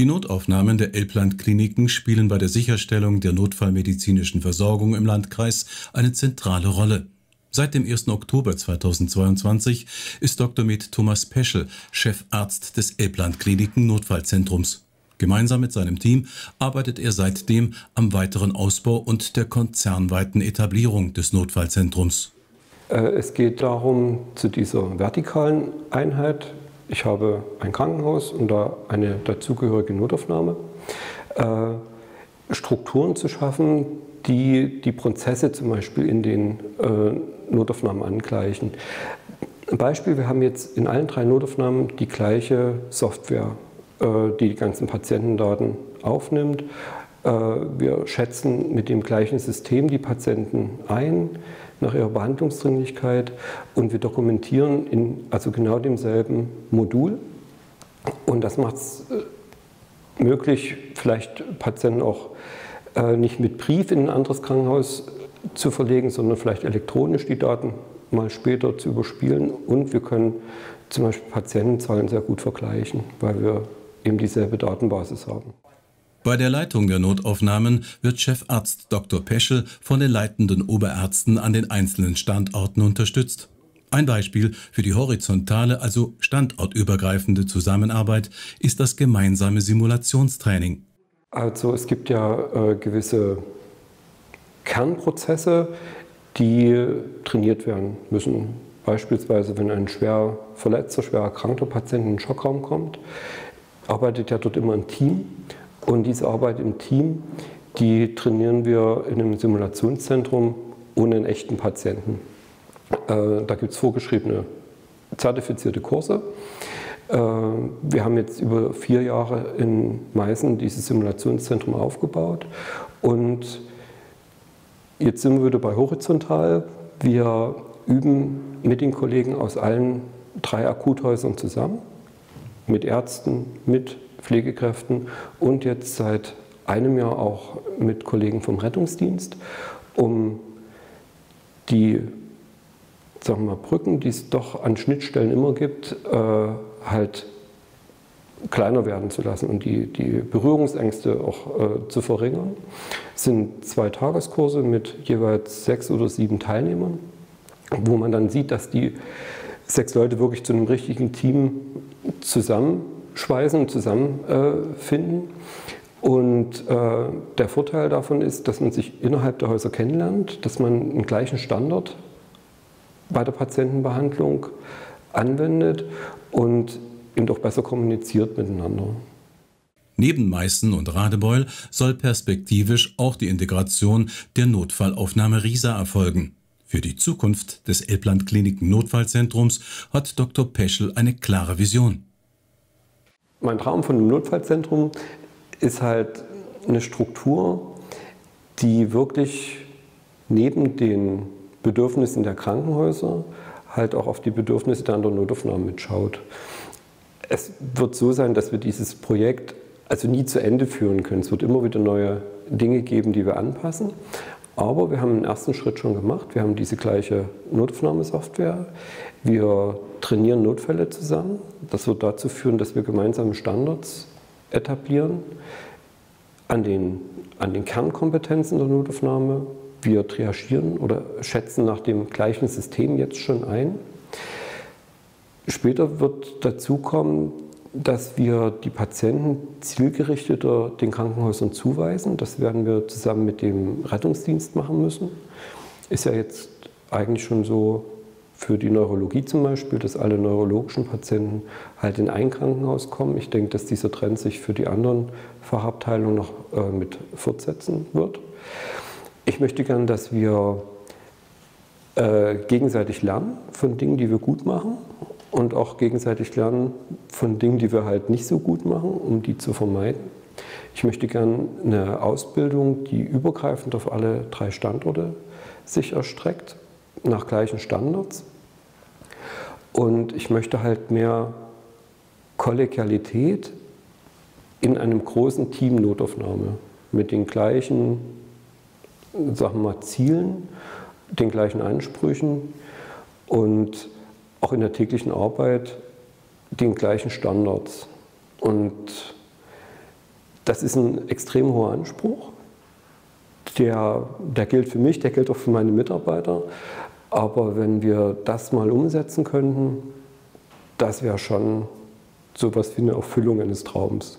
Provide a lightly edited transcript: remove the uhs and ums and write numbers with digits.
Die Notaufnahmen der Elblandkliniken spielen bei der Sicherstellung der notfallmedizinischen Versorgung im Landkreis eine zentrale Rolle. Seit dem 1. Oktober 2022 ist Dr. med. Thomas Peschel Chefarzt des Elblandkliniken Notfallzentrums. Gemeinsam mit seinem Team arbeitet er seitdem am weiteren Ausbau und der konzernweiten Etablierung des Notfallzentrums. Es geht darum, zu dieser vertikalen Einheit, ich habe ein Krankenhaus und da eine dazugehörige Notaufnahme, Strukturen zu schaffen, die die Prozesse zum Beispiel in den Notaufnahmen angleichen. Beispiel, wir haben jetzt in allen drei Notaufnahmen die gleiche Software, die ganzen Patientendaten aufnimmt. Wir schätzen mit dem gleichen System die Patienten ein, nach ihrer Behandlungsdringlichkeit, und wir dokumentieren in also genau demselben Modul. Und das macht es möglich, vielleicht Patienten auch nicht mit Brief in ein anderes Krankenhaus zu verlegen, sondern vielleicht elektronisch die Daten mal später zu überspielen. Und wir können zum Beispiel Patientenzahlen sehr gut vergleichen, weil wir eben dieselbe Datenbasis haben. Bei der Leitung der Notaufnahmen wird Chefarzt Dr. Peschel von den leitenden Oberärzten an den einzelnen Standorten unterstützt. Ein Beispiel für die horizontale, also standortübergreifende Zusammenarbeit ist das gemeinsame Simulationstraining. Also es gibt ja gewisse Kernprozesse, die trainiert werden müssen. Beispielsweise, wenn ein schwer verletzter, schwer erkrankter Patient in den Schockraum kommt, arbeitet ja dort immer ein Team. Und diese Arbeit im Team, die trainieren wir in einem Simulationszentrum ohne einen echten Patienten. Da gibt es vorgeschriebene, zertifizierte Kurse. Wir haben jetzt über 4 Jahre in Meißen dieses Simulationszentrum aufgebaut. Und jetzt sind wir wieder bei horizontal. Wir üben mit den Kollegen aus allen 3 Akuthäusern zusammen, mit Ärzten, mit Pflegekräften und jetzt seit einem Jahr auch mit Kollegen vom Rettungsdienst, um die, sagen wir mal, Brücken, die es doch an Schnittstellen immer gibt, halt kleiner werden zu lassen und die Berührungsängste auch zu verringern. Es sind 2 Tageskurse mit jeweils 6 oder 7 Teilnehmern, wo man dann sieht, dass die 6 Leute wirklich zu einem richtigen Team zusammenschweißen und zusammenfinden. Und der Vorteil davon ist, dass man sich innerhalb der Häuser kennenlernt, dass man den gleichen Standard bei der Patientenbehandlung anwendet und eben doch besser kommuniziert miteinander. Neben Meißen und Radebeul soll perspektivisch auch die Integration der Notfallaufnahme Riesa erfolgen. Für die Zukunft des Elblandkliniken Notfallzentrums hat Dr. Peschel eine klare Vision. Mein Traum von einem Notfallzentrum ist halt eine Struktur, die wirklich neben den Bedürfnissen der Krankenhäuser halt auch auf die Bedürfnisse der anderen Notaufnahmen mitschaut. Es wird so sein, dass wir dieses Projekt also nie zu Ende führen können. Es wird immer wieder neue Dinge geben, die wir anpassen. Aber wir haben den ersten Schritt schon gemacht. Wir haben diese gleiche Notaufnahmesoftware. Wir trainieren Notfälle zusammen. Das wird dazu führen, dass wir gemeinsame Standards etablieren an den Kernkompetenzen der Notaufnahme. Wir triagieren oder schätzen nach dem gleichen System jetzt schon ein. Später wird dazu kommen, dass wir die Patienten zielgerichteter den Krankenhäusern zuweisen. Das werden wir zusammen mit dem Rettungsdienst machen müssen. Ist ja jetzt eigentlich schon so für die Neurologie zum Beispiel, dass alle neurologischen Patienten halt in ein Krankenhaus kommen. Ich denke, dass dieser Trend sich für die anderen Fachabteilungen noch mit fortsetzen wird. Ich möchte gerne, dass wir gegenseitig lernen von Dingen, die wir gut machen, und auch gegenseitig lernen von Dingen, die wir halt nicht so gut machen, um die zu vermeiden. Ich möchte gerne eine Ausbildung, die übergreifend auf alle 3 Standorte sich erstreckt, nach gleichen Standards. Und ich möchte halt mehr Kollegialität in einem großen Team Notaufnahme mit den gleichen, sagen wir mal, Zielen, den gleichen Ansprüchen und auch in der täglichen Arbeit den gleichen Standards. Und Das ist ein extrem hoher Anspruch. Der gilt für mich, der gilt auch für meine Mitarbeiter. Aber wenn wir das mal umsetzen könnten, das wäre schon sowas wie eine Erfüllung eines Traums.